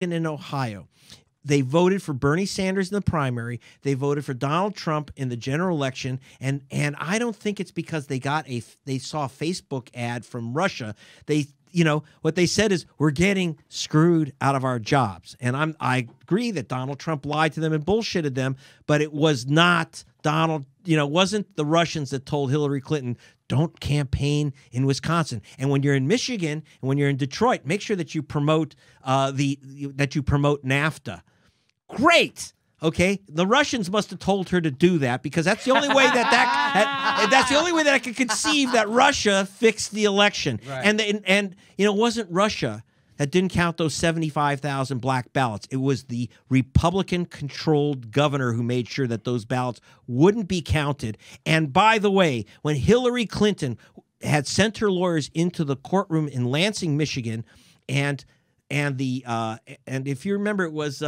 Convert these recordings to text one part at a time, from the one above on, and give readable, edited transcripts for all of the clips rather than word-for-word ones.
and Ohio. They voted for Bernie Sanders in the primary. They voted for Donald Trump in the general election. And I don't think it's because they got they saw a Facebook ad from Russia. You know, what they said is we're getting screwed out of our jobs. And I agree that Donald Trump lied to them and bullshitted them, but it was not Donald, you know, it wasn't the Russians that told Hillary Clinton, don't campaign in Wisconsin. And when you're in Michigan and when you're in Detroit, make sure that you promote NAFTA. Great. Okay, the Russians must have told her to do that because that's the only way that's the only way that I could conceive that Russia fixed the election. Right. And you know, it wasn't Russia that didn't count those 75,000 black ballots. It was the Republican-controlled governor who made sure that those ballots wouldn't be counted. And by the way, when Hillary Clinton had sent her lawyers into the courtroom in Lansing, Michigan, and if you remember, it was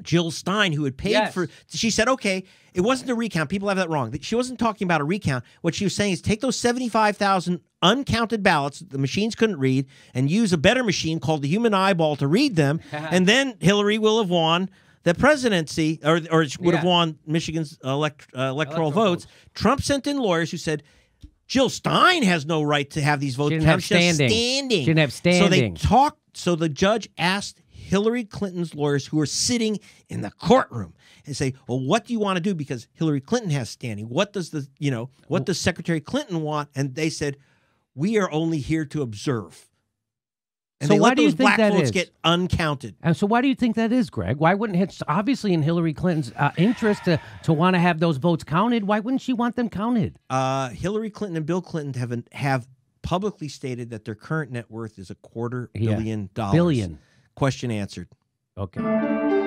Jill Stein, who had paid for, she said, okay, it wasn't a recount. People have that wrong. She wasn't talking about a recount. What she was saying is take those 75,000 uncounted ballots the machines couldn't read and use a better machine called the human eyeball to read them, and then Hillary will have won the presidency, or would have won Michigan's electoral votes. Trump sent in lawyers who said, Jill Stein has no right to have these votes. She didn't have standing. She didn't have standing. So they talked, so the judge asked Hillary Clinton's lawyers who are sitting in the courtroom and say, well, what do you want to do? Because Hillary Clinton has standing. What does the, you know, what does Secretary Clinton want? And they said, we are only here to observe. And so they let those black votes get uncounted. And so why do you think that is, Greg? Why wouldn't it's obviously in Hillary Clinton's interest to want to have those votes counted? Why wouldn't she want them counted? Hillary Clinton and Bill Clinton have publicly stated that their current net worth is $250 million. Question answered. Okay.